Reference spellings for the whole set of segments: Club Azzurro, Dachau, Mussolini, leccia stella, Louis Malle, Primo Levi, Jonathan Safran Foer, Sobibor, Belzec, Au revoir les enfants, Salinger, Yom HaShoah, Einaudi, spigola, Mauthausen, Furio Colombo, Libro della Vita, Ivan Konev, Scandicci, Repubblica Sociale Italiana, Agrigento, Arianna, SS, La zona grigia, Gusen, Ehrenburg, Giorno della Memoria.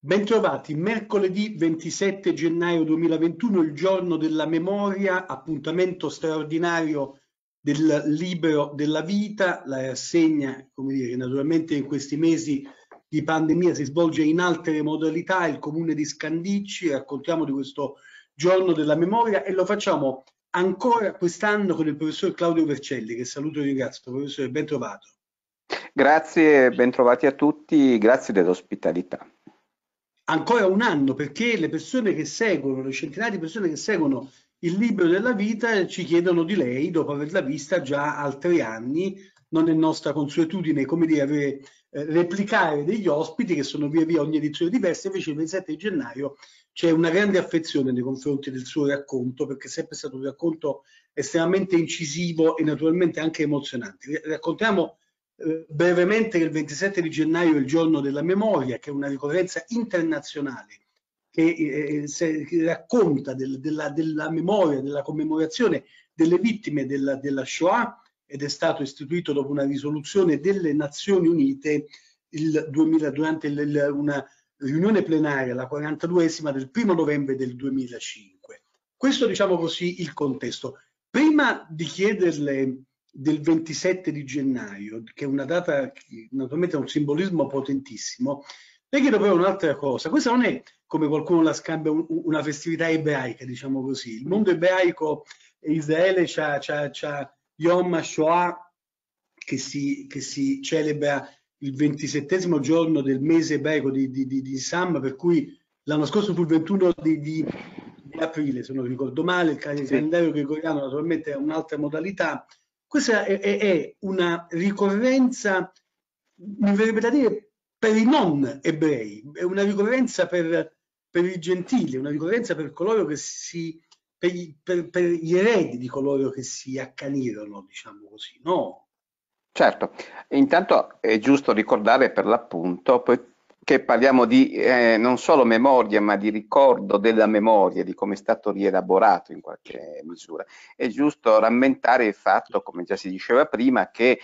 Bentrovati, mercoledì 27 gennaio 2021, il giorno della memoria, appuntamento straordinario del Libro della Vita. La rassegna, come dire, naturalmente in questi mesi di pandemia si svolge in altre modalità. Il comune di Scandicci, raccontiamo di questo giorno della memoria e lo facciamo ancora quest'anno con il professor Claudio Vercelli, che saluto e ringrazio. Professore, ben trovato. Grazie, bentrovati a tutti, grazie dell'ospitalità. Ancora un anno, perché le persone che seguono, le centinaia di persone che seguono il Libro della Vita ci chiedono di lei, dopo averla vista già altri anni. Non è nostra consuetudine, come dire, avere, replicare degli ospiti che sono via via ogni edizione diversa, invece il 27 gennaio c'è una grande affezione nei confronti del suo racconto, perché è sempre stato un racconto estremamente incisivo e naturalmente anche emozionante. Raccontiamo brevemente che il 27 di gennaio è il giorno della memoria, che è una ricorrenza internazionale che racconta della memoria, della commemorazione delle vittime della Shoah, ed è stato istituito dopo una risoluzione delle Nazioni Unite durante una riunione plenaria, la 42esima del 1 novembre del 2005. Questo, diciamo così, il contesto. Prima di chiederle del 27 di gennaio, che è una data che naturalmente ha un simbolismo potentissimo, le chiedo però un'altra cosa. Questa non è, come qualcuno la scambia, una festività ebraica, diciamo così. Il mondo ebraico e Israele c'ha Yom HaShoah, che si celebra il 27° giorno del mese ebraico di Sam, per cui l'anno scorso fu il 21 di aprile, se non ricordo male. Il calendario gregoriano naturalmente è un'altra modalità. Questa è una ricorrenza, mi verrebbe da dire, per i non ebrei, è una ricorrenza per i gentili, una ricorrenza per coloro che per gli eredi di coloro che si accanirono, diciamo così, no? Certo, intanto è giusto ricordare, per l'appunto, che parliamo di non solo memoria, ma di ricordo della memoria, di come è stato rielaborato in qualche misura. È giusto rammentare il fatto, come già si diceva prima, che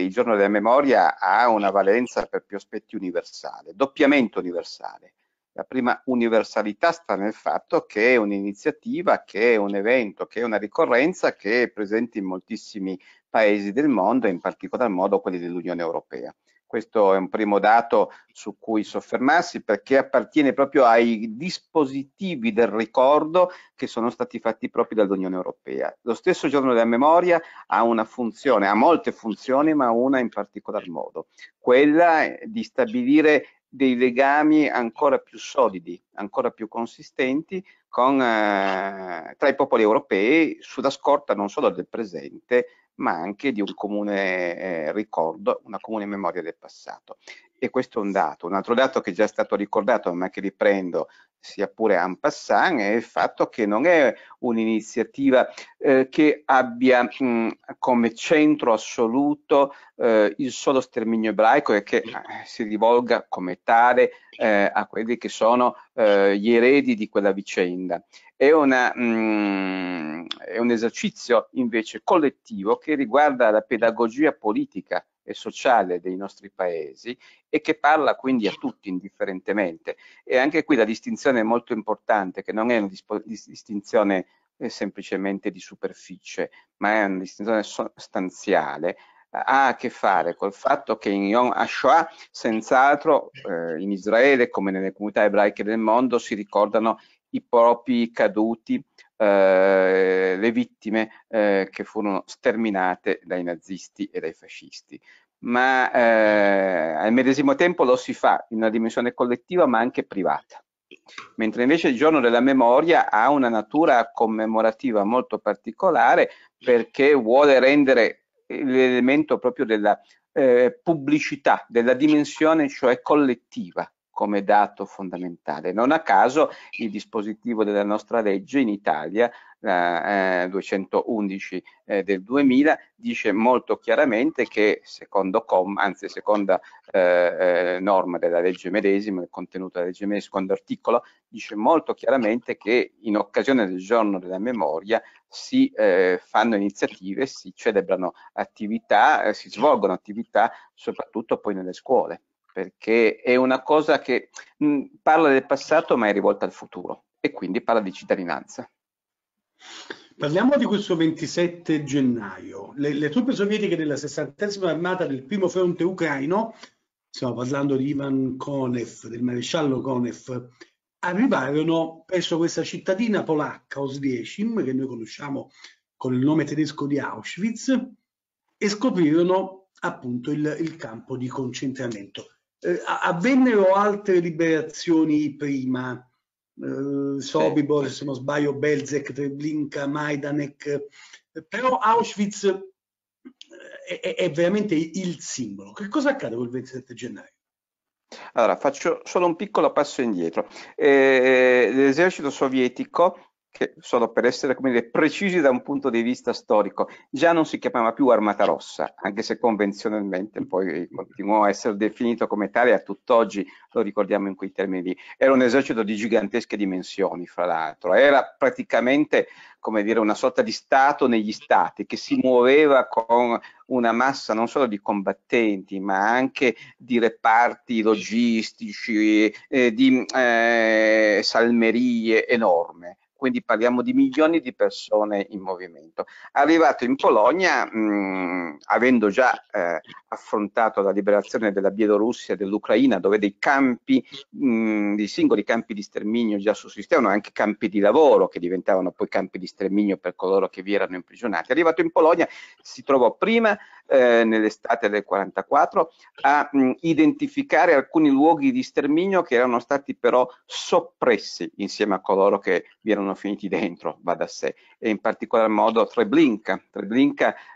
il giorno della memoria ha una valenza per più aspetti universale, doppiamente universale. La prima universalità sta nel fatto che è un'iniziativa, che è un evento, che è una ricorrenza che è presente in moltissimi paesi del mondo, in particolar modo quelli dell'Unione Europea. Questo è un primo dato su cui soffermarsi, perché appartiene proprio ai dispositivi del ricordo che sono stati fatti proprio dall'Unione Europea. Lo stesso giorno della memoria ha una funzione, ha molte funzioni, ma una in particolar modo, quella di stabilire dei legami ancora più solidi, ancora più consistenti tra i popoli europei, sulla scorta non solo del presente, ma anche di un comune ricordo, una comune memoria del passato. E questo è un dato. Un altro dato che è già stato ricordato, ma che riprendo sia pure en passant, è il fatto che non è un'iniziativa che abbia come centro assoluto il solo sterminio ebraico e che si rivolga come tale a quelli che sono gli eredi di quella vicenda. È un esercizio invece collettivo che riguarda la pedagogia politica e sociale dei nostri paesi e che parla quindi a tutti indifferentemente. E anche qui la distinzione è molto importante, che non è una distinzione semplicemente di superficie, ma è una distinzione sostanziale. Ha a che fare col fatto che in Yom HaShoah, senz'altro, in Israele come nelle comunità ebraiche del mondo, si ricordano i propri caduti, le vittime che furono sterminate dai nazisti e dai fascisti. Ma al medesimo tempo lo si fa in una dimensione collettiva ma anche privata. Mentre invece il giorno della memoria ha una natura commemorativa molto particolare, perché vuole rendere l'elemento proprio della pubblicità, della dimensione cioè collettiva, come dato fondamentale. Non a caso il dispositivo della nostra legge in Italia, la 211 del 2000, dice molto chiaramente che seconda norma della legge medesima, il contenuto della legge medesima, secondo articolo, dice molto chiaramente che in occasione del giorno della memoria si fanno iniziative, si celebrano attività, si svolgono attività soprattutto poi nelle scuole. perché è una cosa che parla del passato ma è rivolta al futuro e quindi parla di cittadinanza. Parliamo di questo 27 gennaio. Le truppe sovietiche della 60ª armata del primo fronte ucraino, stiamo parlando di Ivan Konev, del maresciallo Konev, arrivarono presso questa cittadina polacca, Oswiecim, che noi conosciamo con il nome tedesco di Auschwitz, e scoprirono appunto il campo di concentramento. Avvennero altre liberazioni prima, Sobibor, se non sbaglio, Belzec, Treblinka, Maidanek, però Auschwitz è veramente il simbolo. Che cosa accade quel 27 gennaio? Allora, faccio solo un piccolo passo indietro. L'esercito sovietico, che solo per essere, come dire, precisi da un punto di vista storico, già non si chiamava più Armata Rossa, anche se convenzionalmente poi continuò a essere definito come tale, a tutt'oggi lo ricordiamo in quei termini lì. Era un esercito di gigantesche dimensioni, fra l'altro, era praticamente, come dire, una sorta di Stato negli Stati, che si muoveva con una massa non solo di combattenti, ma anche di reparti logistici, di salmerie enorme. Quindi parliamo di milioni di persone in movimento. Arrivato in Polonia, avendo già affrontato la liberazione della Bielorussia e dell'Ucraina, dove dei campi, dei singoli campi di sterminio già sussistevano, anche campi di lavoro che diventavano poi campi di sterminio per coloro che vi erano imprigionati. Arrivato in Polonia, si trovò prima, nell'estate del 1944, a identificare alcuni luoghi di sterminio che erano stati però soppressi insieme a coloro che vi erano finiti dentro, va da sé, e in particolar modo Treblinka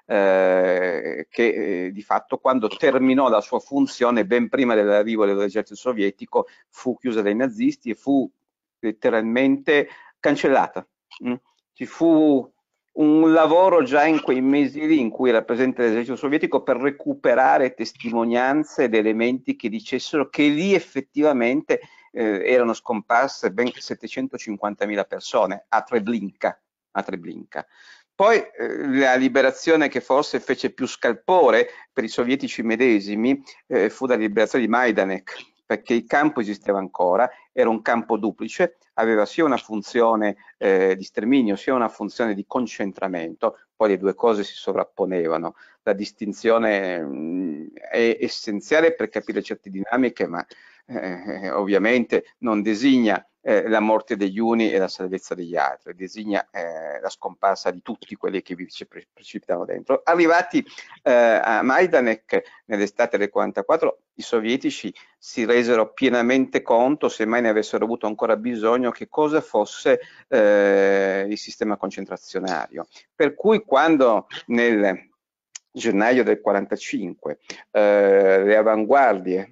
che di fatto, quando terminò la sua funzione ben prima dell'arrivo dell'esercito sovietico, fu chiusa dai nazisti e fu letteralmente cancellata. Ci fu un lavoro già in quei mesi lì in cui era presente l'esercito sovietico per recuperare testimonianze ed elementi che dicessero che lì effettivamente erano scomparse ben 750.000 persone a Treblinka. Poi la liberazione che forse fece più scalpore per i sovietici medesimi fu la liberazione di Maidanek, perché il campo esisteva ancora, era un campo duplice, aveva sia una funzione di sterminio sia una funzione di concentramento, poi le due cose si sovrapponevano. La distinzione è essenziale per capire certe dinamiche, ma ovviamente non designa la morte degli uni e la salvezza degli altri, designa la scomparsa di tutti quelli che vi precipitavano dentro. Arrivati a Maidanek nell'estate del 1944, i sovietici si resero pienamente conto, se mai ne avessero avuto ancora bisogno, che cosa fosse il sistema concentrazionario. Per cui quando nel gennaio del 1945 le avanguardie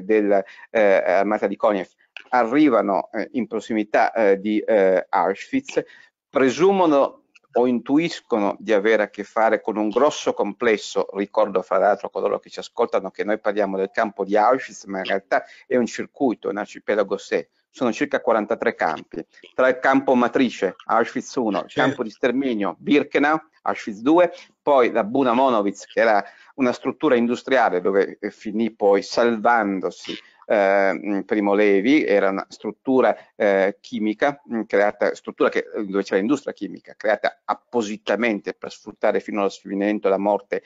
dell'armata di Konev arrivano in prossimità di Auschwitz, presumono o intuiscono di avere a che fare con un grosso complesso. Ricordo fra l'altro a coloro che ci ascoltano che noi parliamo del campo di Auschwitz, ma in realtà è un circuito, un arcipelago sé. Sono circa 43 campi, tra il campo matrice, Auschwitz 1, il campo di sterminio, Birkenau, Auschwitz 2, poi la Buna Monowitz, che era una struttura industriale dove finì poi salvandosi Primo Levi, era una struttura chimica creata, dove c'era l'industria chimica creata appositamente per sfruttare fino allo sfinimento e alla morte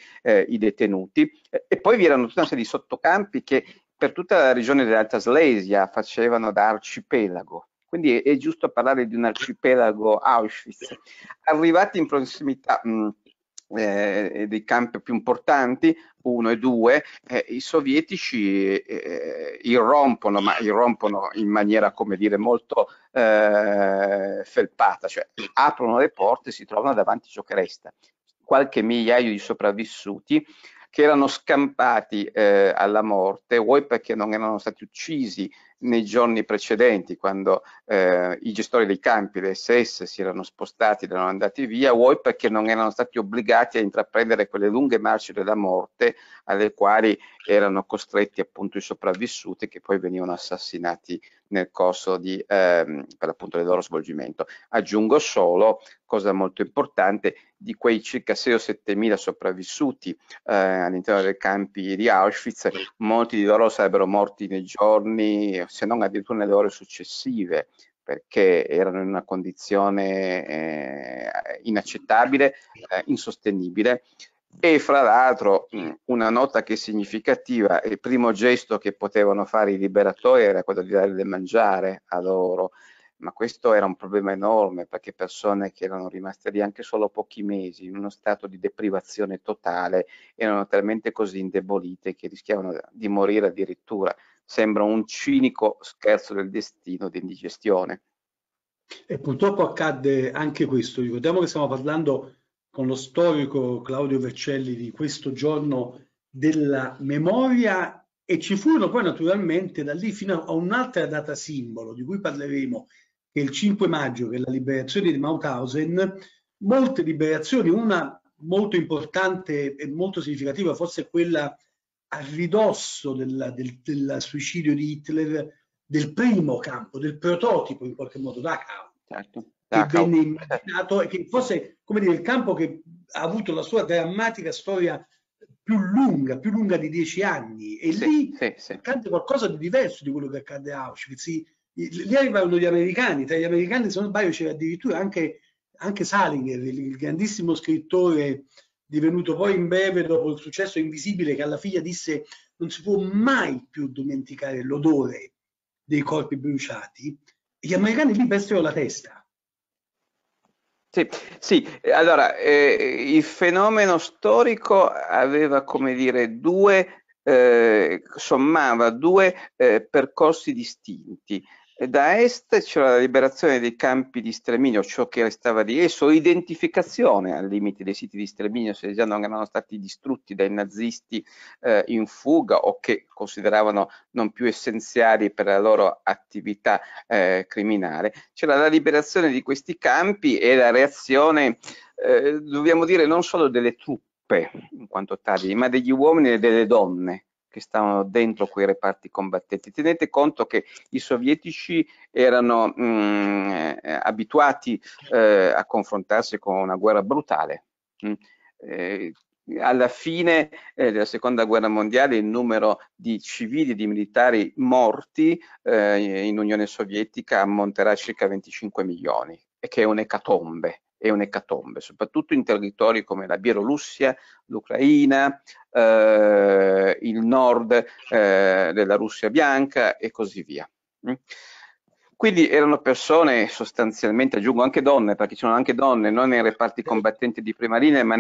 i detenuti, e poi vi erano tutta una serie di sottocampi che per tutta la regione dell'Alta Slesia facevano da arcipelago. Quindi è giusto parlare di un arcipelago Auschwitz. Arrivati in prossimità dei campi più importanti 1 e 2, i sovietici irrompono, ma irrompono in maniera, come dire, molto felpata, cioè aprono le porte e si trovano davanti ciò che resta, qualche migliaio di sopravvissuti che erano scampati alla morte, vuoi perché non erano stati uccisi nei giorni precedenti, quando i gestori dei campi, le SS, si erano spostati ed erano andati via, vuoi perché non erano stati obbligati a intraprendere quelle lunghe marce della morte alle quali erano costretti appunto i sopravvissuti, che poi venivano assassinati nel corso di per appunto del loro svolgimento. Aggiungo solo, cosa molto importante, di quei circa 6 o 7 mila sopravvissuti all'interno dei campi di Auschwitz, molti di loro sarebbero morti nei giorni, se non addirittura nelle ore successive, perché erano in una condizione inaccettabile, insostenibile. E fra l'altro una nota che è significativa: il primo gesto che potevano fare i liberatori era quello di dare da mangiare a loro, ma questo era un problema enorme, perché persone che erano rimaste lì anche solo pochi mesi in uno stato di deprivazione totale erano talmente così indebolite che rischiavano di morire addirittura. Sembra un cinico scherzo del destino di indigestione. E purtroppo accadde anche questo. Ricordiamo che stiamo parlando con lo storico Claudio Vercelli di questo giorno della memoria, e ci furono poi naturalmente da lì fino a un'altra data simbolo di cui parleremo, che è il 5 maggio, che è la liberazione di Mauthausen. Molte liberazioni, una molto importante e molto significativa forse è quella a ridosso del suicidio di Hitler, del primo campo, del prototipo in qualche modo, Dachau. Certo. Che venne immaginato e che forse, come dire, il campo che ha avuto la sua drammatica storia più lunga di 10 anni, e sì, lì accade qualcosa di diverso di quello che accade a Auschwitz. Lì arrivarono gli americani, tra gli americani se non sbaglio c'era addirittura anche Salinger, il grandissimo scrittore divenuto poi in breve dopo il successo Invisibile, che alla figlia disse: non si può mai più dimenticare l'odore dei corpi bruciati. Gli americani lì persero la testa. Sì, allora il fenomeno storico aveva, come dire, sommava due percorsi distinti. Da est c'era la liberazione dei campi di sterminio, ciò che restava di esso, identificazione al limite dei siti di sterminio, se già non erano stati distrutti dai nazisti in fuga o che consideravano non più essenziali per la loro attività criminale. C'era la liberazione di questi campi e la reazione, dobbiamo dire, non solo delle truppe in quanto tali, ma degli uomini e delle donne che stavano dentro quei reparti combattenti. Tenete conto che i sovietici erano abituati a confrontarsi con una guerra brutale. Alla fine della seconda guerra mondiale il numero di civili e di militari morti in Unione Sovietica ammonterà a circa 25 milioni, e che è un'ecatombe. È un'ecatombe, soprattutto in territori come la Bielorussia, l'Ucraina, il nord della Russia bianca e così via. Quindi erano persone, sostanzialmente, aggiungo anche donne, perché c'erano anche donne, non nei reparti combattenti di prima linea, ma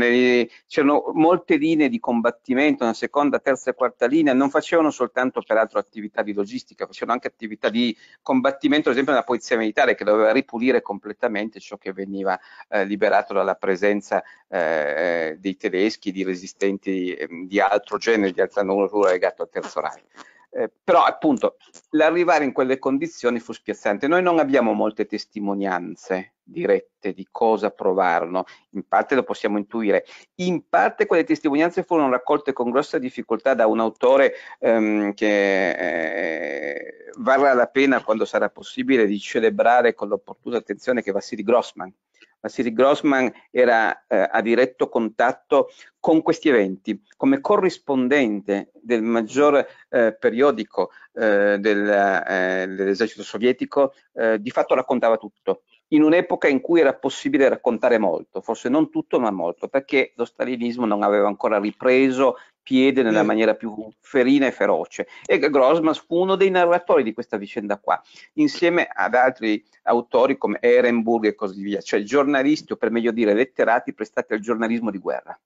c'erano molte linee di combattimento, una seconda, terza e quarta linea. Non facevano soltanto peraltro attività di logistica, facevano anche attività di combattimento, ad esempio nella polizia militare, che doveva ripulire completamente ciò che veniva liberato dalla presenza dei tedeschi, di resistenti di altro genere, di altra natura legato al Terzo Reich. Però appunto l'arrivare in quelle condizioni fu spiazzante. Noi non abbiamo molte testimonianze dirette di cosa provarono, in parte lo possiamo intuire, in parte quelle testimonianze furono raccolte con grossa difficoltà da un autore che varrà la pena, quando sarà possibile, di celebrare con l'opportuna attenzione, che è Vasily Grossman. Vasily Grossman era a diretto contatto con questi eventi, come corrispondente del maggior periodico dell'esercito sovietico. Di fatto raccontava tutto, in un'epoca in cui era possibile raccontare molto, forse non tutto ma molto, perché lo stalinismo non aveva ancora ripreso piede nella maniera più ferina e feroce, e Grossman fu uno dei narratori di questa vicenda qua, insieme ad altri autori come Ehrenburg e così via, cioè giornalisti, o per meglio dire letterati, prestati al giornalismo di guerra,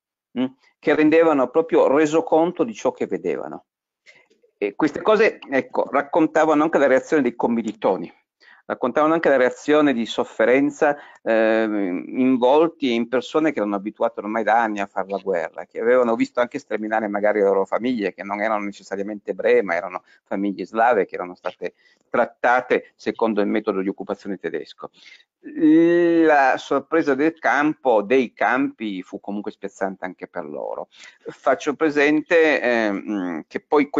che rendevano proprio resoconto di ciò che vedevano. E queste cose, ecco, raccontavano anche la reazione dei commilitoni, raccontavano anche la reazione di sofferenza in volti e in persone che erano abituate ormai da anni a fare la guerra, che avevano visto anche sterminare magari le loro famiglie, che non erano necessariamente ebree, ma erano famiglie slave che erano state trattate secondo il metodo di occupazione tedesco. La sorpresa del campo, dei campi, fu comunque spiazzante anche per loro. Faccio presente che poi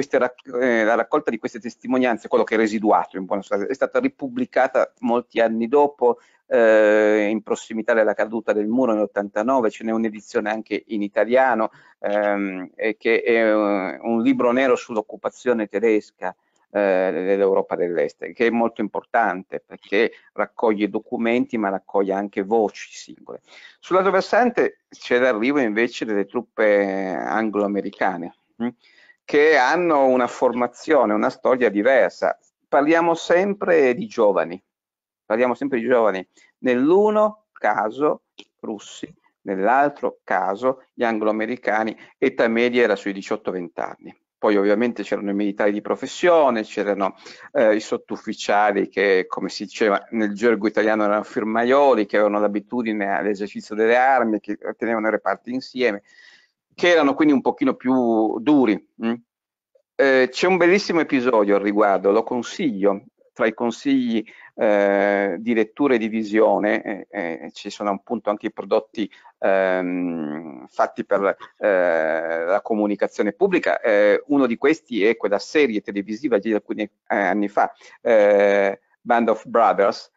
la raccolta di queste testimonianze, quello che è residuato in buona sostanza, è stata ripubblicata molti anni dopo, in prossimità della caduta del muro nell'89, ce n'è un'edizione anche in italiano, che è un libro nero sull'occupazione tedesca dell'Europa dell'Est, che è molto importante perché raccoglie documenti ma raccoglie anche voci singole. Sull'altro versante c'è l'arrivo invece delle truppe anglo-americane, che hanno una formazione, una storia diversa. Parliamo sempre di giovani, nell'uno caso russi, nell'altro caso gli anglo-americani. Età media era sui 18-20 anni. Poi ovviamente c'erano i militari di professione, c'erano i sottufficiali che, come si diceva nel gergo italiano, erano firmaioli, che avevano l'abitudine all'esercizio delle armi, che tenevano i reparti insieme, che erano quindi un pochino più duri. C'è un bellissimo episodio al riguardo, lo consiglio, tra i consigli di lettura e di visione, ci sono appunto anche i prodotti fatti per la comunicazione pubblica. Uno di questi è quella serie televisiva di alcuni anni fa, Band of Brothers,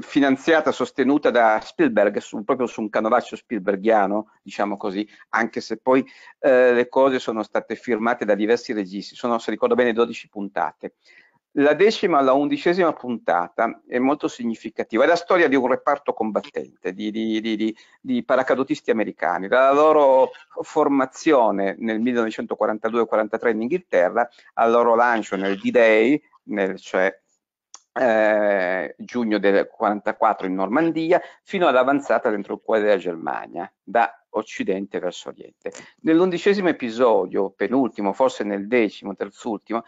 finanziata, sostenuta da Spielberg, proprio su un canovaccio spielbergiano, diciamo così, anche se poi le cose sono state firmate da diversi registi. Sono, se ricordo bene, 12 puntate. La 10ª alla 11ª puntata è molto significativa, è la storia di un reparto combattente, di paracadutisti americani, dalla loro formazione nel 1942-43 in Inghilterra al loro lancio nel D-Day, cioè giugno del 44 in Normandia, fino all'avanzata dentro il cuore della Germania, da occidente verso oriente. Nell'11º episodio, penultimo, forse nel 10º, terzultimo,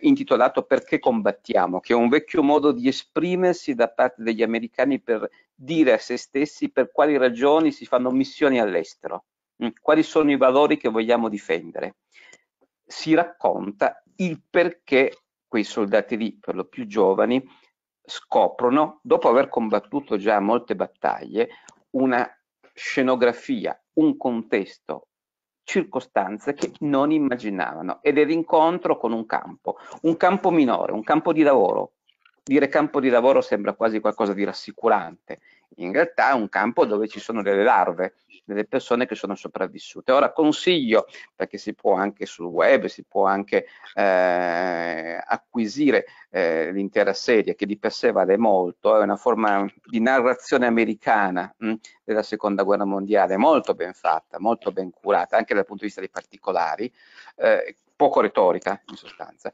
intitolato Perché combattiamo, che è un vecchio modo di esprimersi da parte degli americani per dire a se stessi per quali ragioni si fanno missioni all'estero, quali sono i valori che vogliamo difendere. Si racconta il perché quei soldati lì, per lo più giovani, scoprono, dopo aver combattuto già molte battaglie, una scenografia, un contesto, circostanze che non immaginavano, ed è l'incontro con un campo minore, un campo di lavoro. Dire campo di lavoro sembra quasi qualcosa di rassicurante, in realtà è un campo dove ci sono delle larve, delle persone che sono sopravvissute. Ora consiglio, perché si può anche sul web, si può anche acquisire l'intera serie, che di per sé vale molto, è una forma di narrazione americana della seconda guerra mondiale, molto ben fatta, molto ben curata, anche dal punto di vista dei particolari, poco retorica in sostanza.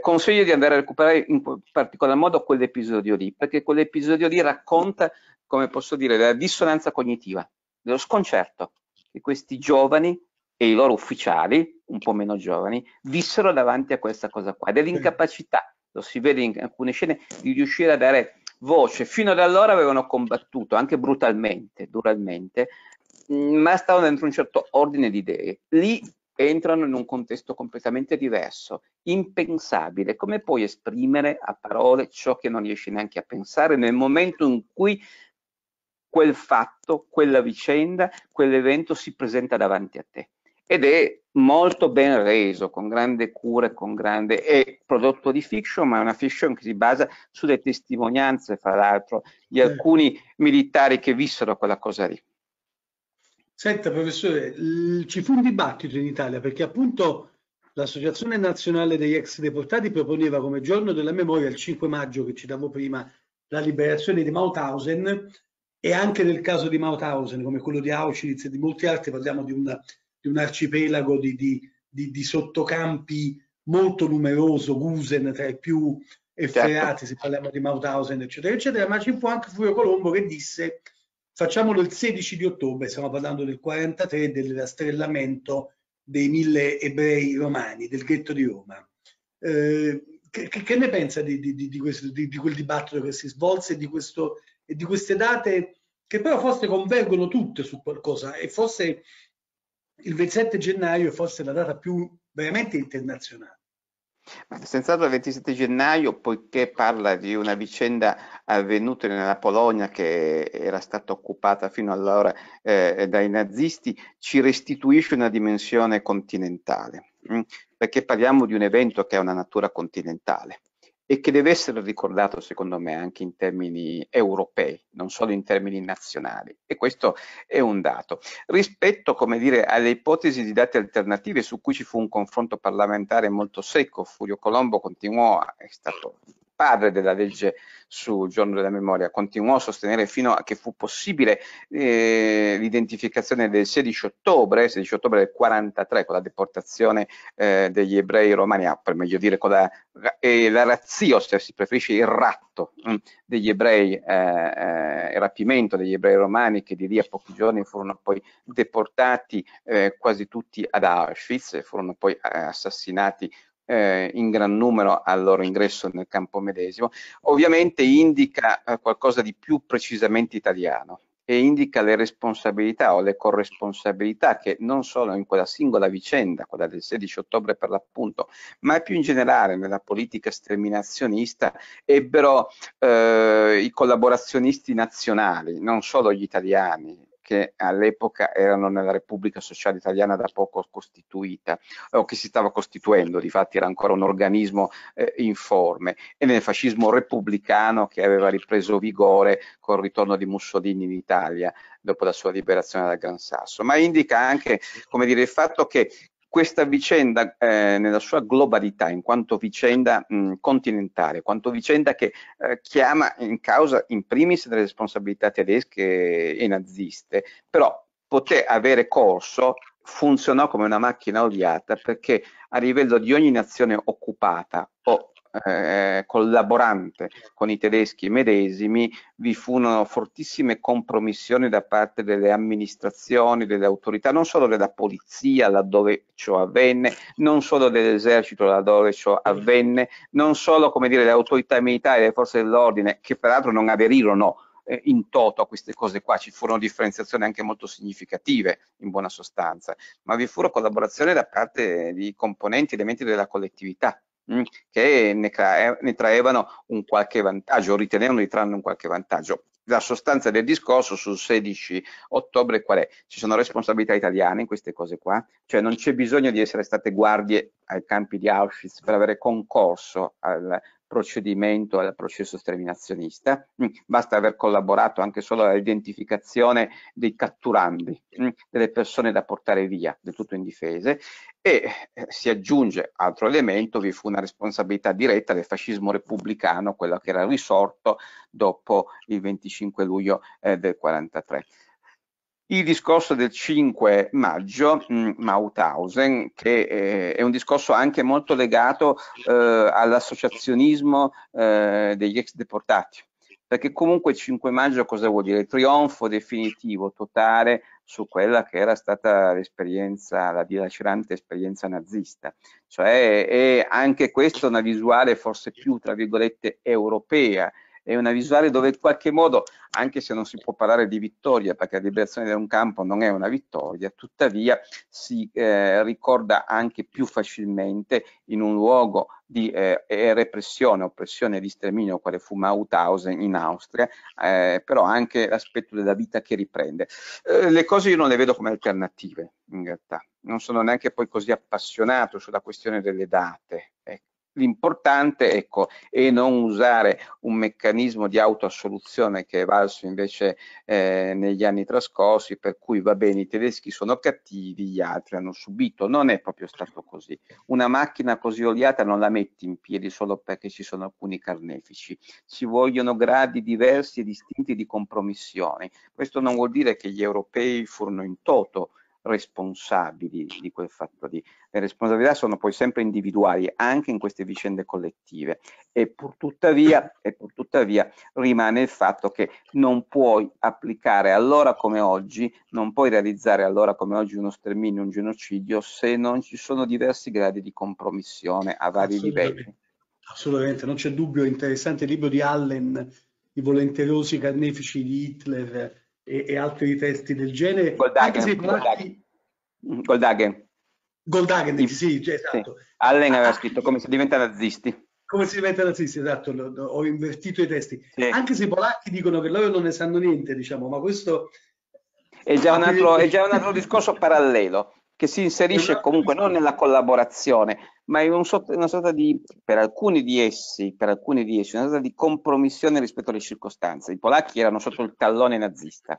Consiglio di andare a recuperare in particolar modo quell'episodio lì, perché quell'episodio lì racconta, come posso dire, della dissonanza cognitiva, dello sconcerto che questi giovani e i loro ufficiali, un po' meno giovani, vissero davanti a questa cosa qua, dell'incapacità, lo si vede in alcune scene, di riuscire a dare voce. Fino ad allora avevano combattuto, anche brutalmente, duramente, ma stavano dentro un certo ordine di idee. Lì entrano in un contesto completamente diverso, impensabile. Come puoi esprimere a parole ciò che non riesci neanche a pensare nel momento in cui quel fatto, quella vicenda, quell'evento si presenta davanti a te? Ed è molto ben reso, con grande cura, con grande... è prodotto di fiction, ma è una fiction che si basa sulle testimonianze, fra l'altro, di alcuni militari che vissero quella cosa lì. Senta professore, ci fu un dibattito in Italia perché appunto l'Associazione Nazionale degli Ex Deportati proponeva come giorno della memoria il 5 maggio che citavo prima, la liberazione di Mauthausen, e anche nel caso di Mauthausen, come quello di Auschwitz e di molti altri, parliamo di un arcipelago di sottocampi molto numeroso, Gusen tra i più efferati, se parliamo di Mauthausen, eccetera, eccetera, ma ci fu anche Furio Colombo che disse... Facciamolo il 16 di ottobre, stiamo parlando del 43, del rastrellamento dei 1000 ebrei romani, del ghetto di Roma. Che ne pensa di quel dibattito che si svolse e di queste date che però forse convergono tutte su qualcosa, e forse il 27 gennaio è forse la data più veramente internazionale? Senz'altro il 27 gennaio, poiché parla di una vicenda avvenuta nella Polonia che era stata occupata fino allora dai nazisti, ci restituisce una dimensione continentale, perché parliamo di un evento che ha una natura continentale e che deve essere ricordato, secondo me, anche in termini europei, non solo in termini nazionali, e questo è un dato. Rispetto, come dire, alle ipotesi di date alternative su cui ci fu un confronto parlamentare molto secco, Furio Colombo continuò, è stato padre della legge sul giorno della memoria, continuò a sostenere fino a che fu possibile l'identificazione del 16 ottobre del 43, con la deportazione degli ebrei romani, per meglio dire con la razzia, se si preferisce il ratto degli ebrei, il rapimento degli ebrei romani, che di lì a pochi giorni furono poi deportati quasi tutti ad Auschwitz e furono poi assassinati in gran numero al loro ingresso nel campo medesimo. Ovviamente indica qualcosa di più precisamente italiano e indica le responsabilità o le corresponsabilità che non solo in quella singola vicenda, quella del 16 ottobre per l'appunto, ma più in generale nella politica sterminazionista ebbero i collaborazionisti nazionali, non solo gli italiani, che all'epoca erano nella Repubblica Sociale Italiana da poco costituita, o che si stava costituendo, difatti era ancora un organismo informe, e nel fascismo repubblicano che aveva ripreso vigore col ritorno di Mussolini in Italia dopo la sua liberazione dal Gran Sasso. Ma indica anche, come dire, il fatto che questa vicenda nella sua globalità, in quanto vicenda continentale, quanto vicenda che chiama in causa in primis delle responsabilità tedesche e naziste, però poté avere corso, funzionò come una macchina odiata, perché a livello di ogni nazione occupata o collaborante con i tedeschi medesimi vi furono fortissime compromissioni da parte delle amministrazioni, delle autorità, non solo della polizia laddove ciò avvenne, non solo dell'esercito laddove ciò avvenne, non solo, come dire, le autorità militari e le forze dell'ordine, che peraltro non averirono in toto a queste cose qua, ci furono differenziazioni anche molto significative in buona sostanza, ma vi furono collaborazioni da parte di componenti, elementi della collettività che ne traevano un qualche vantaggio, o ritenevano di trarne un qualche vantaggio. La sostanza del discorso sul 16 ottobre qual è? Ci sono responsabilità italiane in queste cose qua, cioè non c'è bisogno di essere state guardie ai campi di Auschwitz per avere concorso al procedimento, al processo sterminazionista, basta aver collaborato anche solo all'identificazione dei catturandi, delle persone da portare via, del tutto indifese. E si aggiunge altro elemento: vi fu una responsabilità diretta del fascismo repubblicano, quello che era risorto dopo il 25 luglio del 43. Il discorso del 5 maggio, Mauthausen, che è un discorso anche molto legato all'associazionismo degli ex deportati, perché comunque il 5 maggio cosa vuol dire? Il trionfo definitivo, totale, su quella che era stata l'esperienza, la dilacerante esperienza nazista. Cioè è anche questa una visuale forse più, tra virgolette, europea. È una visuale dove in qualche modo, anche se non si può parlare di vittoria, perché la liberazione da un campo non è una vittoria, tuttavia si ricorda anche più facilmente in un luogo di repressione, oppressione e di sterminio, quale fu Mauthausen in Austria, però anche l'aspetto della vita che riprende. Le cose io non le vedo come alternative, in realtà. Non sono neanche poi così appassionato sulla questione delle date, ecco. L'importante, ecco, è non usare un meccanismo di autoassoluzione che è valso invece negli anni trascorsi, per cui va bene, i tedeschi sono cattivi, gli altri hanno subito. Non è proprio stato così. Una macchina così oliata non la metti in piedi solo perché ci sono alcuni carnefici. Ci vogliono gradi diversi e distinti di compromissioni. Questo non vuol dire che gli europei furono in toto responsabili di quel fatto lì. Le responsabilità sono poi sempre individuali anche in queste vicende collettive, e purtuttavia rimane il fatto che non puoi applicare allora come oggi, non puoi realizzare allora come oggi uno sterminio, un genocidio, se non ci sono diversi gradi di compromissione a vari livelli. Assolutamente, non c'è dubbio. Interessante il libro di Allen, I volenterosi carnefici di Hitler, e altri testi del genere. Goldhagen. Goldhagen, sì, cioè, esatto. Sì. Allen aveva scritto come si diventa nazisti. Come si diventa nazisti, esatto, ho invertito i testi. Sì. Anche se i polacchi dicono che loro non ne sanno niente, diciamo, ma questo... È già un altro discorso parallelo, che si inserisce comunque non nella collaborazione, ma in una sorta di, per alcuni di essi, una sorta di compromissione rispetto alle circostanze. I polacchi erano sotto il tallone nazista,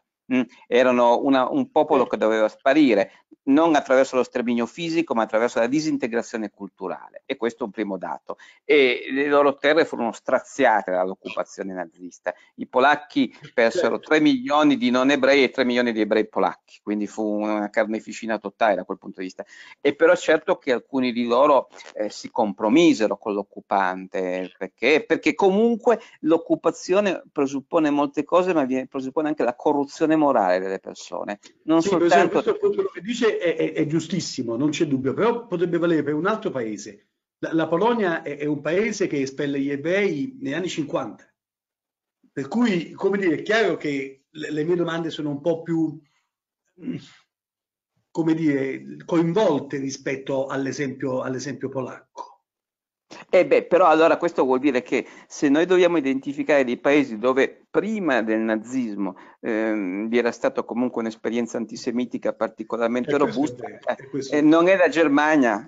erano un popolo che doveva sparire, non attraverso lo sterminio fisico, ma attraverso la disintegrazione culturale, e questo è un primo dato. E le loro terre furono straziate dall'occupazione nazista. I polacchi persero 3 milioni di non ebrei e 3 milioni di ebrei polacchi, quindi fu una carneficina totale da quel punto di vista. E però certo che alcuni di loro si compromisero con l'occupante, perché comunque l'occupazione presuppone molte cose, ma presuppone anche la corruzione morale delle persone. Non sì, soltanto... Quello che dice è giustissimo, non c'è dubbio, però potrebbe valere per un altro paese. La Polonia è un paese che espelle gli ebrei negli anni 50, per cui, come dire, è chiaro che le mie domande sono un po' più, come dire, coinvolte rispetto all'esempio polacco. E beh, però allora questo vuol dire che se noi dobbiamo identificare dei paesi dove prima del nazismo vi era stata comunque un'esperienza antisemitica particolarmente robusta, non è la Germania,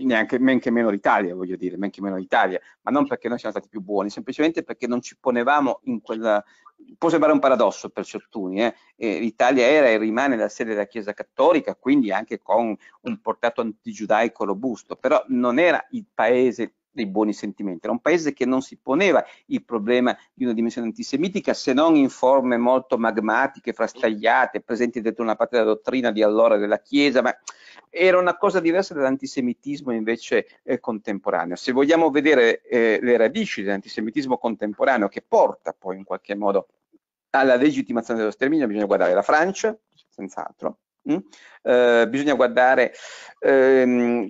neanche men che meno l'Italia, voglio dire, men che meno l'Italia, ma non perché noi siamo stati più buoni, semplicemente perché non ci ponevamo in quella... Può sembrare un paradosso per certuni, l'Italia era e rimane la sede della Chiesa Cattolica, quindi anche con un portato antigiudaico robusto, però non era il paese dei buoni sentimenti, era un paese che non si poneva il problema di una dimensione antisemitica se non in forme molto magmatiche, frastagliate, presenti dentro una parte della dottrina di allora della Chiesa, ma era una cosa diversa dall'antisemitismo invece contemporaneo. Se vogliamo vedere le radici dell'antisemitismo contemporaneo, che porta poi in qualche modo alla legittimazione dello sterminio, bisogna guardare la Francia, senz'altro. Bisogna guardare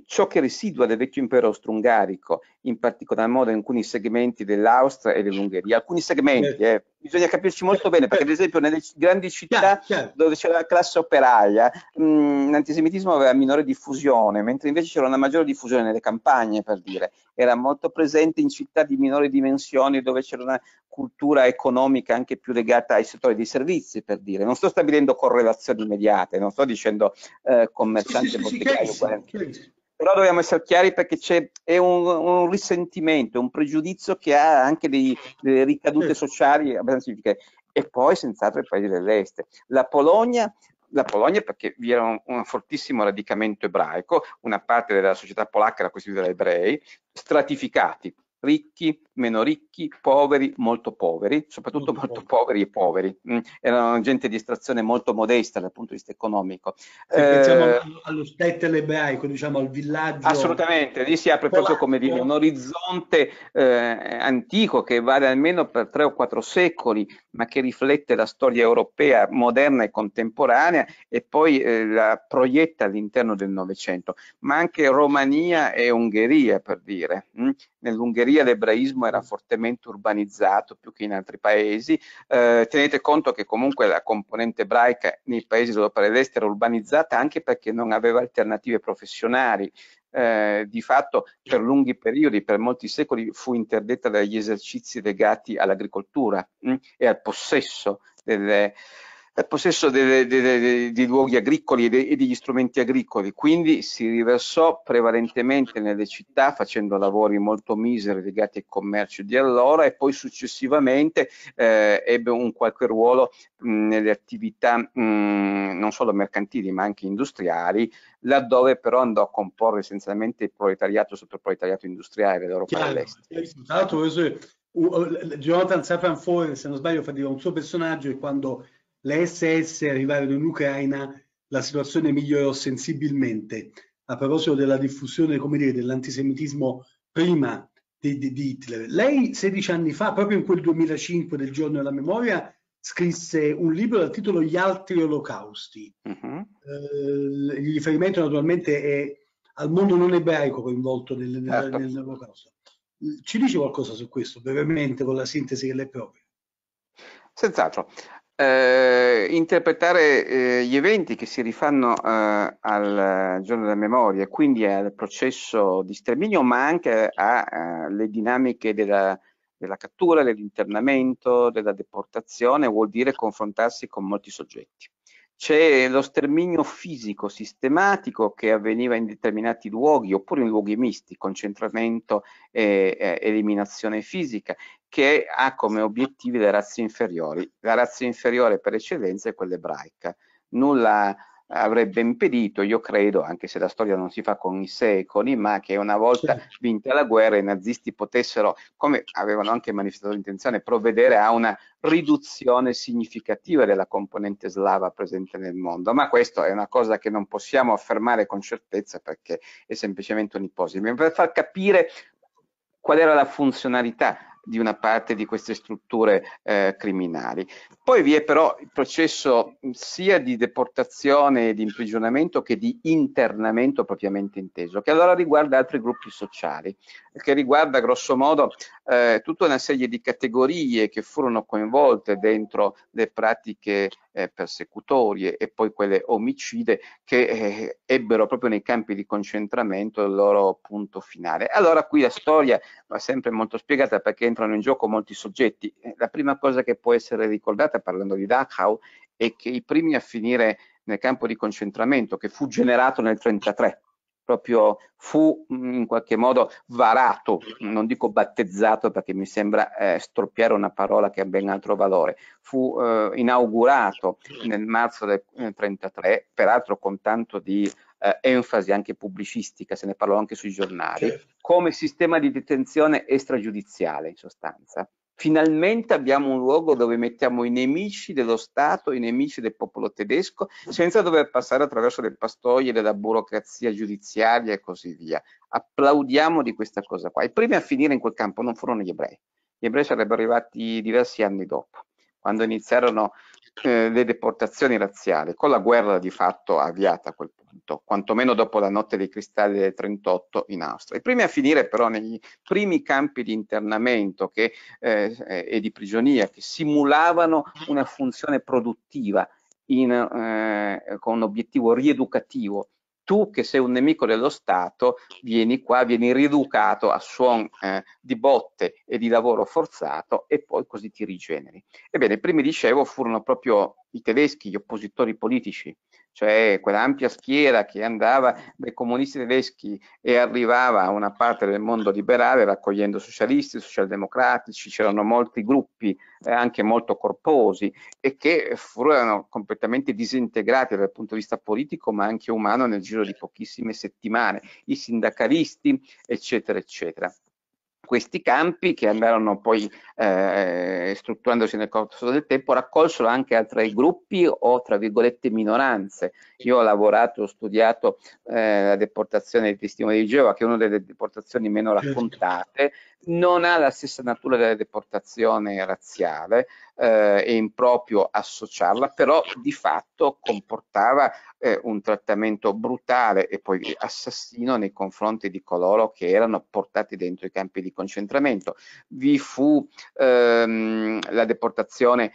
ciò che residua del vecchio impero austro-ungarico, in particolar modo in alcuni segmenti dell'Austria e dell'Ungheria, alcuni segmenti, bisogna capirci molto bene, perché ad esempio nelle grandi città dove c'era la classe operaia l'antisemitismo aveva minore diffusione, mentre invece c'era una maggiore diffusione nelle campagne, per dire, era molto presente in città di minori dimensioni dove c'era una cultura economica anche più legata ai settori dei servizi, per dire. Non sto stabilendo correlazioni immediate, non sto dicendo commerciante bottegaio. Però dobbiamo essere chiari, perché è un risentimento, un pregiudizio che ha anche delle ricadute sociali abbastanza significative. E poi senz'altro i paesi dell'est. La Polonia perché vi era un fortissimo radicamento ebraico, una parte della società polacca era costituita da ebrei, stratificati, ricchi, meno ricchi, poveri, molto poveri, soprattutto molto poveri e poveri. Erano gente di estrazione molto modesta dal punto di vista economico. Se pensiamo allo shtetl ebraico, diciamo al villaggio. Assolutamente, lì si apre polacco, proprio, come dire, un orizzonte antico che vale almeno per 3 o 4 secoli, ma che riflette la storia europea moderna e contemporanea, e poi la proietta all'interno del Novecento. Ma anche Romania e Ungheria, per dire. Nell'Ungheria l'ebraismo era fortemente urbanizzato, più che in altri paesi. Tenete conto che comunque la componente ebraica nei paesi dell'Europa dell'Est era urbanizzata anche perché non aveva alternative professionali. Di fatto per lunghi periodi, per molti secoli, fu interdetta dagli esercizi legati all'agricoltura e al possesso dei luoghi agricoli e degli strumenti agricoli, quindi si riversò prevalentemente nelle città facendo lavori molto miseri legati al commercio di allora, e poi successivamente ebbe un qualche ruolo nelle attività non solo mercantili ma anche industriali, laddove però andò a comporre essenzialmente il proletariato sotto il proletariato industriale dell'Europa dell'Est. Jonathan Safran Foer, se non sbaglio, fa dire un suo personaggio, e quando le SS arrivarono in Ucraina la situazione migliorò sensibilmente, a proposito della diffusione, come dire, dell'antisemitismo prima di Hitler. Lei 16 anni fa, proprio in quel 2005 del giorno della memoria, scrisse un libro dal titolo Gli altri olocausti. Il riferimento naturalmente è al mondo non ebraico coinvolto nell'olocausto. Ci dice qualcosa su questo, brevemente, con la sintesi che le è propria? Senz'altro. interpretare gli eventi che si rifanno al giorno della memoria, quindi al processo di sterminio, ma anche alle dinamiche della cattura, dell'internamento, della deportazione, vuol dire confrontarsi con molti soggetti. C'è lo sterminio fisico sistematico che avveniva in determinati luoghi oppure in luoghi misti, concentramento e eliminazione fisica, che ha come obiettivi le razze inferiori. La razza inferiore per eccellenza è quella ebraica. Nulla avrebbe impedito, io credo, anche se la storia non si fa con i secoli, ma che una volta vinta la guerra i nazisti potessero, come avevano anche manifestato l'intenzione, provvedere a una riduzione significativa della componente slava presente nel mondo, ma questo è una cosa che non possiamo affermare con certezza perché è semplicemente un'ipotesi, ma per far capire qual era la funzionalità di una parte di queste strutture criminali. Poi vi è però il processo sia di deportazione, di imprigionamento che di internamento propriamente inteso, che allora riguarda altri gruppi sociali, che riguarda grosso modo tutta una serie di categorie che furono coinvolte dentro le pratiche persecutorie e poi quelle omicide che ebbero proprio nei campi di concentramento il loro punto finale. Allora qui la storia va sempre molto spiegata perché entrano in gioco molti soggetti. La prima cosa che può essere ricordata parlando di Dachau è che i primi a finire nel campo di concentramento, che fu generato nel 1933, proprio fu in qualche modo varato, non dico battezzato perché mi sembra storpiare una parola che ha ben altro valore, fu inaugurato nel marzo del 1933, peraltro con tanto di enfasi anche pubblicistica, se ne parlò anche sui giornali, certo, come sistema di detenzione extragiudiziale in sostanza. Finalmente abbiamo un luogo dove mettiamo i nemici dello Stato, i nemici del popolo tedesco, senza dover passare attraverso le pastoie della burocrazia giudiziaria e così via. Applaudiamo di questa cosa qua. I primi a finire in quel campo non furono gli ebrei. Gli ebrei sarebbero arrivati diversi anni dopo, quando iniziarono le deportazioni razziali, con la guerra di fatto avviata a quel punto, quantomeno dopo la notte dei cristalli del 1938 in Austria. I primi a finire però negli primi campi di internamento e di prigionia che simulavano una funzione produttiva con un obiettivo rieducativo. Tu che sei un nemico dello Stato vieni qua, vieni rieducato a suon di botte e di lavoro forzato e poi così ti rigeneri. Ebbene, i primi, dicevo, furono proprio i tedeschi, gli oppositori politici, cioè quell'ampia schiera che andava dai comunisti tedeschi e arrivava a una parte del mondo liberale raccogliendo socialisti, socialdemocratici, c'erano molti gruppi anche molto corposi e che furono completamente disintegrati dal punto di vista politico ma anche umano nel giro di pochissime settimane, i sindacalisti eccetera eccetera. Questi campi, che andarono poi strutturandosi nel corso del tempo, raccolsero anche altri gruppi o tra virgolette minoranze. Io ho lavorato, ho studiato la deportazione dei testimoni di Geova, che è una delle deportazioni meno raccontate, non ha la stessa natura della deportazione razziale, è improprio associarla, però di fatto comportava un trattamento brutale e poi assassino nei confronti di coloro che erano portati dentro i campi di concentramento. Vi fu la deportazione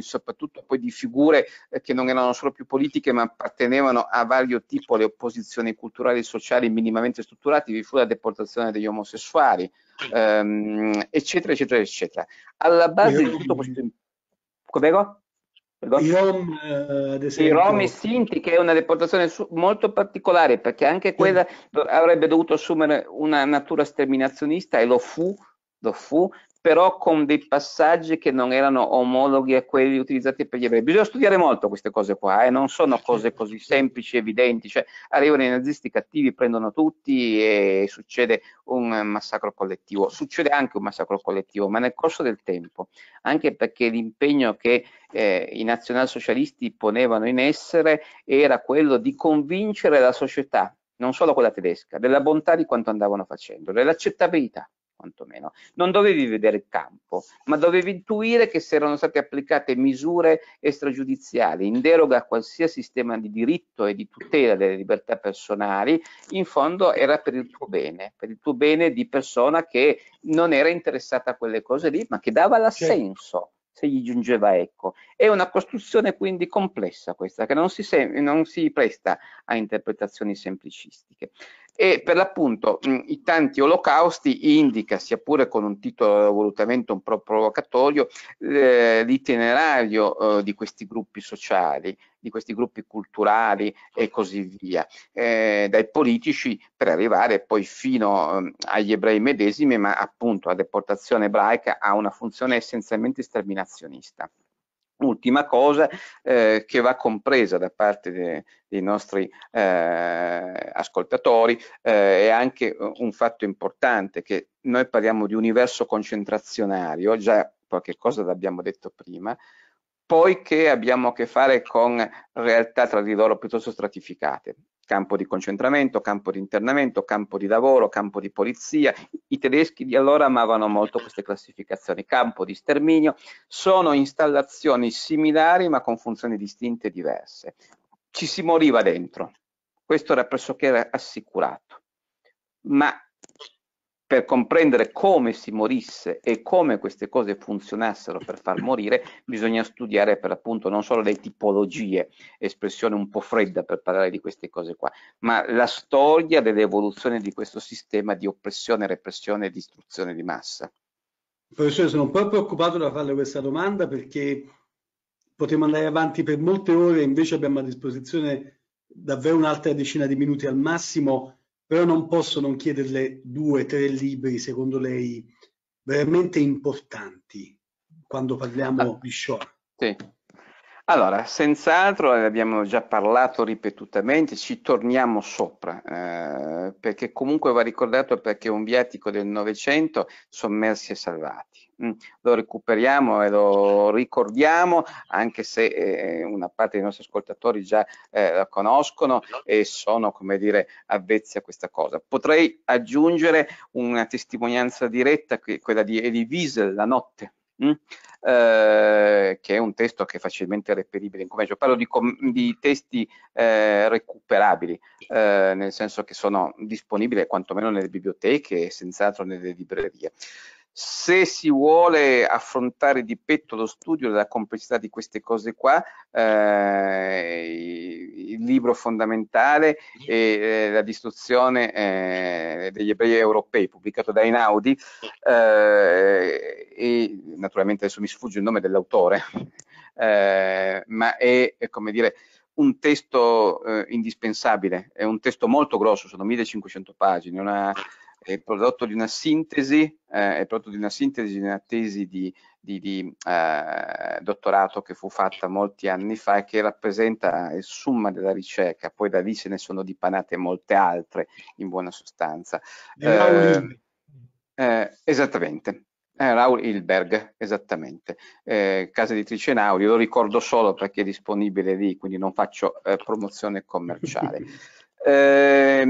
soprattutto poi di figure che non erano solo più politiche ma appartenevano a vario tipo le opposizioni culturali e sociali minimamente strutturate. Vi fu la deportazione degli omosessuali eccetera eccetera eccetera. Alla base di tutto questo, i rom e sinti, che è una deportazione molto particolare perché anche quella avrebbe dovuto assumere una natura sterminazionista e lo fu, però con dei passaggi che non erano omologhi a quelli utilizzati per gli ebrei. Bisogna studiare molto queste cose qua, non sono cose così semplici, evidenti, cioè arrivano i nazisti cattivi, prendono tutti e succede un massacro collettivo. Succede anche un massacro collettivo, ma nel corso del tempo, anche perché l'impegno che i nazionalsocialisti ponevano in essere era quello di convincere la società, non solo quella tedesca, della bontà di quanto andavano facendo, dell'accettabilità. Quantomeno non dovevi vedere il campo, ma dovevi intuire che se erano state applicate misure extragiudiziali in deroga a qualsiasi sistema di diritto e di tutela delle libertà personali, in fondo era per il tuo bene di persona che non era interessata a quelle cose lì, ma che dava l'assenso se gli giungeva eco. È una costruzione quindi complessa questa, che non si presta a interpretazioni semplicistiche. E per l'appunto i tanti olocausti indica, sia pure con un titolo volutamente un po' provocatorio, l'itinerario di questi gruppi sociali, di questi gruppi culturali e così via, dai politici per arrivare poi fino agli ebrei medesimi, ma appunto la deportazione ebraica ha una funzione essenzialmente sterminazionista. Ultima cosa che va compresa da parte dei nostri ascoltatori è anche un fatto importante, che noi parliamo di universo concentrazionario, già qualche cosa l'abbiamo detto prima, poiché abbiamo a che fare con realtà tra di loro piuttosto stratificate. Campo di concentramento, campo di internamento, campo di lavoro, campo di polizia. I tedeschi di allora amavano molto queste classificazioni. Campo di sterminio, sono installazioni similari ma con funzioni distinte e diverse. Ci si moriva dentro, questo era pressoché assicurato, ma per comprendere come si morisse e come queste cose funzionassero per far morire, bisogna studiare per appunto non solo le tipologie, espressione un po' fredda per parlare di queste cose qua, ma la storia dell'evoluzione di questo sistema di oppressione, repressione e distruzione di massa. Professore, sono un po' preoccupato da farle questa domanda, perché potremmo andare avanti per molte ore, invece abbiamo a disposizione davvero un'altra decina di minuti al massimo. Però non posso non chiederle 2 o 3 libri, secondo lei, veramente importanti quando parliamo di Shoah. Sì. Allora, senz'altro, ne abbiamo già parlato ripetutamente, ci torniamo sopra, perché comunque va ricordato, perché è un viatico del Novecento, Sommersi e salvati. Lo recuperiamo e lo ricordiamo, anche se una parte dei nostri ascoltatori già la conoscono e sono, come dire, avvezzi a questa cosa. Potrei aggiungere una testimonianza diretta, quella di Elie Wiesel, La notte, che è un testo che è facilmente reperibile in commercio. Parlo di testi recuperabili, nel senso che sono disponibili quantomeno nelle biblioteche e senz'altro nelle librerie. Se si vuole affrontare di petto lo studio della complessità di queste cose qua, il libro fondamentale è La distruzione degli ebrei europei, pubblicato da Einaudi, e naturalmente adesso mi sfugge il nome dell'autore, ma è, come dire, un testo indispensabile. È un testo molto grosso, sono 1500 pagine, è prodotto di una sintesi, di una tesi di dottorato che fu fatta molti anni fa e che rappresenta il summa della ricerca. Poi da lì se ne sono dipanate molte altre, in buona sostanza. Esattamente. Raul Hilberg, esattamente, casa editrice Einaudi, lo ricordo solo perché è disponibile lì, quindi non faccio promozione commerciale. C'è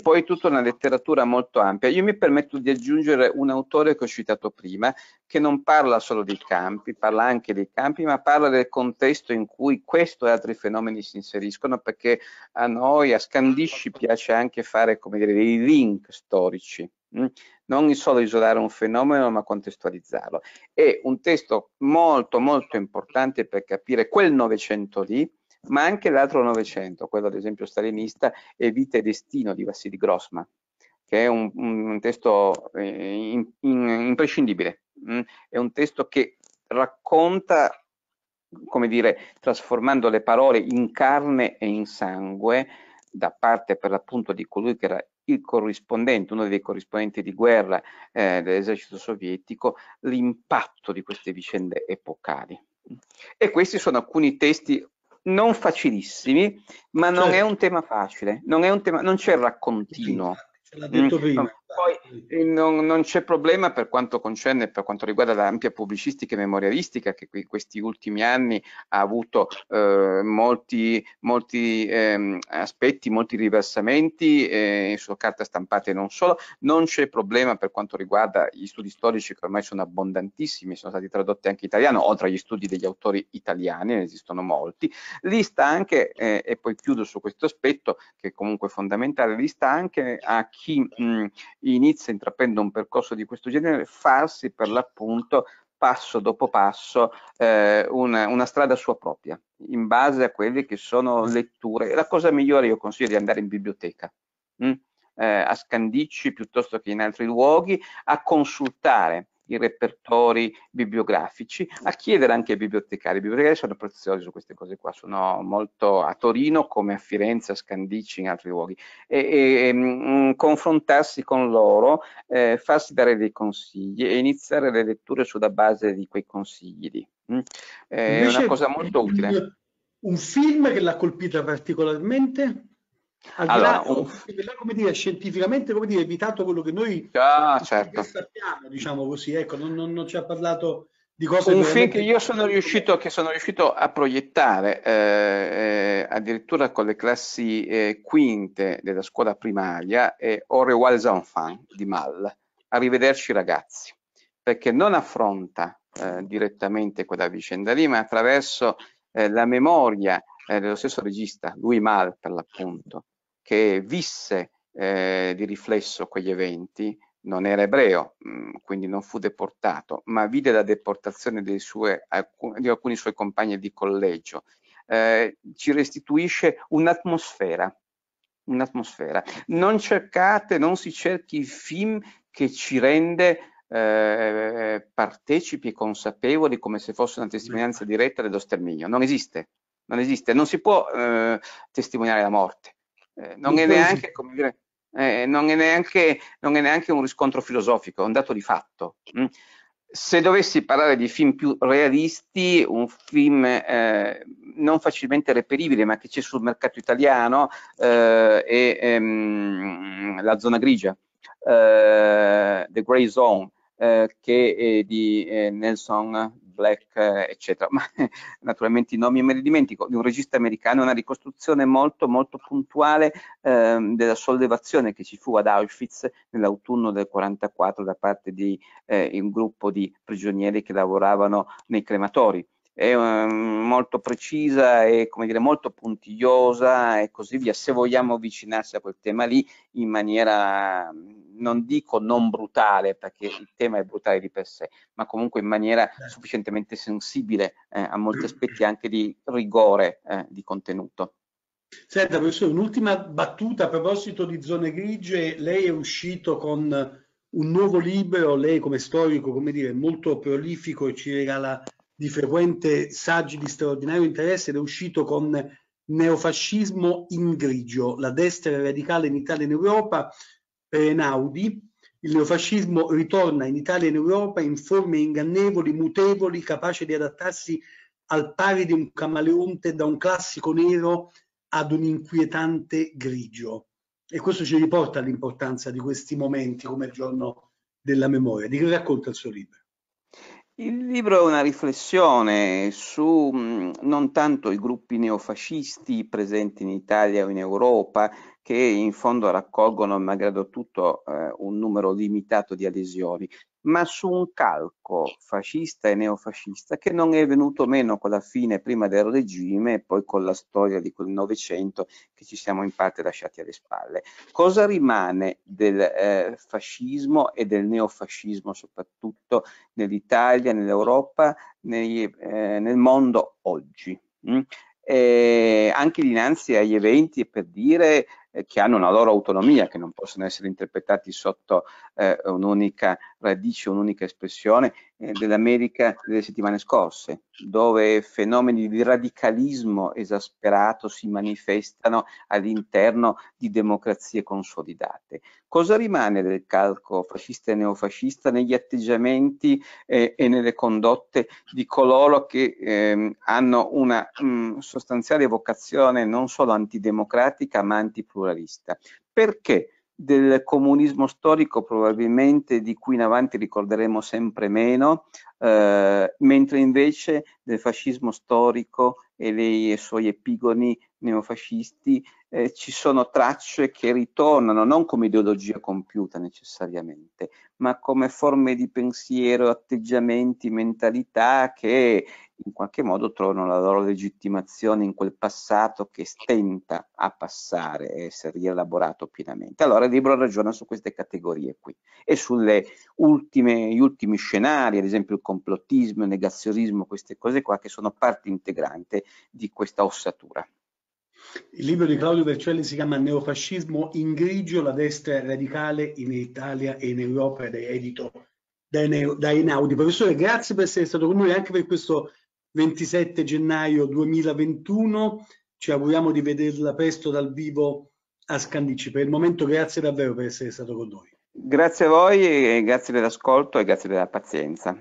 poi tutta una letteratura molto ampia. Io mi permetto di aggiungere un autore che ho citato prima, che non parla solo dei campi, parla anche dei campi, ma parla del contesto in cui questo e altri fenomeni si inseriscono, perché a noi, a Scandicci, piace anche fare, come dire, dei link storici, non solo isolare un fenomeno ma contestualizzarlo. È un testo molto molto importante per capire quel Novecento lì, ma anche l'altro Novecento, quello ad esempio stalinista, è Vita e destino di Vasily Grossman, che è un testo imprescindibile. È un testo che racconta, come dire, trasformando le parole in carne e in sangue, da parte per l'appunto di colui che era il corrispondente, uno dei corrispondenti di guerra dell'esercito sovietico, l'impatto di queste vicende epocali. E questi sono alcuni testi non facilissimi, ma non è un tema facile, non c'è il raccontino. Ce l'ha detto prima. Poi non c'è problema per quanto riguarda l'ampia pubblicistica e memorialistica che questi ultimi anni ha avuto molti aspetti, molti riversamenti su carta stampata e non solo. Non c'è problema per quanto riguarda gli studi storici, che ormai sono abbondantissimi, sono stati tradotti anche in italiano, oltre agli studi degli autori italiani, ne esistono molti. Lì sta anche, e poi chiudo su questo aspetto che è comunque fondamentale, lì sta anche a chi inizia intraprendendo un percorso di questo genere, farsi per l'appunto passo dopo passo una strada sua propria, in base a quelle che sono letture. La cosa migliore, io consiglio di andare in biblioteca, a Scandicci piuttosto che in altri luoghi, a consultare i repertori bibliografici, a chiedere anche ai bibliotecari. I bibliotecari sono preziosi su queste cose qua, sono molto a Torino come a Firenze, a Scandicci, in altri luoghi, e confrontarsi con loro, farsi dare dei consigli e iniziare le letture sulla base di quei consigli lì. È una cosa molto utile. Un film che l'ha colpita particolarmente? Come dire, scientificamente, come dire, evitato quello che noi sappiamo, diciamo così, ecco, non ci ha parlato di cose. Un film che io sono riuscito a proiettare addirittura con le classi quinte della scuola primaria, è Au revoir les enfants di Malle, Arrivederci ragazzi, perché non affronta direttamente quella vicenda lì, ma attraverso la memoria dello stesso regista, Louis Malle per l'appunto, che visse di riflesso quegli eventi. Non era ebreo, quindi non fu deportato, ma vide la deportazione di alcuni suoi compagni di collegio. Ci restituisce un'atmosfera, non si cerchi il film che ci rende partecipi e consapevoli come se fosse una testimonianza diretta dello sterminio. Non esiste. Non si può testimoniare la morte, non è neanche un riscontro filosofico, è un dato di fatto. Se dovessi parlare di film più realisti, un film non facilmente reperibile ma che c'è sul mercato italiano è La zona grigia, The Grey Zone, che è di Nelson Black, eccetera, ma naturalmente i nomi me li dimentico, di un regista americano, una ricostruzione molto molto puntuale della sollevazione che ci fu ad Auschwitz nell'autunno del 1944 da parte di un gruppo di prigionieri che lavoravano nei crematori. È molto precisa e, come dire, molto puntigliosa e così via, se vogliamo avvicinarsi a quel tema lì in maniera, non dico non brutale, perché il tema è brutale di per sé, ma comunque in maniera sufficientemente sensibile a molti aspetti anche di rigore di contenuto. Senta professore, un'ultima battuta a proposito di zone grigie. Lei è uscito con un nuovo libro, lei come storico, come dire, molto prolifico, e ci regala di frequente saggi di straordinario interesse, ed è uscito con Neofascismo in grigio, la destra radicale in Italia e in Europa, per Einaudi. Il neofascismo ritorna in Italia e in Europa in forme ingannevoli, mutevoli, capace di adattarsi al pari di un camaleonte, da un classico nero ad un inquietante grigio. E questo ci riporta all'importanza di questi momenti come il giorno della memoria. Di che racconta il suo libro? Il libro è una riflessione su non tanto i gruppi neofascisti presenti in Italia o in Europa, che in fondo raccolgono, malgrado tutto, un numero limitato di adesioni, ma su un calco fascista e neofascista che non è venuto meno con la fine prima del regime e poi con la storia di quel Novecento che ci siamo in parte lasciati alle spalle. Cosa rimane del fascismo e del neofascismo, soprattutto nell'Italia, nell'Europa, nel mondo oggi? E anche dinanzi agli eventi, per dire, che hanno una loro autonomia, che non possono essere interpretati sotto un'unica radice, un'unica espressione, dell'America delle settimane scorse, dove fenomeni di radicalismo esasperato si manifestano all'interno di democrazie consolidate. Cosa rimane del calco fascista e neofascista negli atteggiamenti e nelle condotte di coloro che hanno una sostanziale vocazione non solo antidemocratica ma antipluralista? Perché del comunismo storico probabilmente di qui in avanti ricorderemo sempre meno, mentre invece del fascismo storico e dei suoi epigoni neofascisti, ci sono tracce che ritornano non come ideologia compiuta necessariamente, ma come forme di pensiero, atteggiamenti, mentalità che in qualche modo trovano la loro legittimazione in quel passato che stenta a passare e essere rielaborato pienamente. Allora il libro ragiona su queste categorie qui e sulle gli ultimi scenari, ad esempio il complottismo, il negazionismo, queste cose qua che sono parte integrante di questa ossatura. Il libro di Claudio Vercelli si chiama Neofascismo in grigio, la destra radicale in Italia e in Europa, ed è edito da Einaudi. Professore, grazie per essere stato con noi anche per questo 27 gennaio 2021. Ci auguriamo di vederla presto dal vivo a Scandicci. Per il momento grazie davvero per essere stato con noi. Grazie a voi e grazie dell'ascolto e grazie della pazienza.